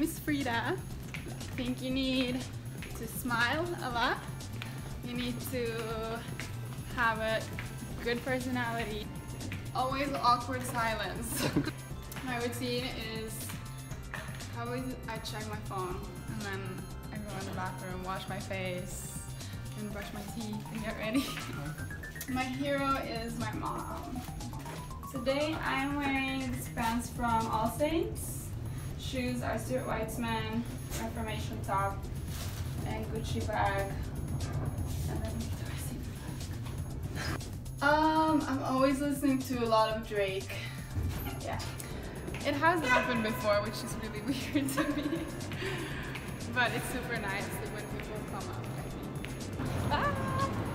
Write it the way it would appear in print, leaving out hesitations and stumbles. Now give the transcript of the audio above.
name is Frida. I think you need to smile a lot. You need to have a good personality. Always awkward silence. My routine is probably I check my phone and then I go in the bathroom, wash my face, and brush my teeth and get ready. My hero is my mom. Today I'm wearing these pants from All Saints. Shoes are Stuart Weitzman, Reformation top, and Gucci bag. And then I'm always listening to a lot of Drake. Yeah. It has happened before, which is really weird to me. But it's super nice when people come up. Ah!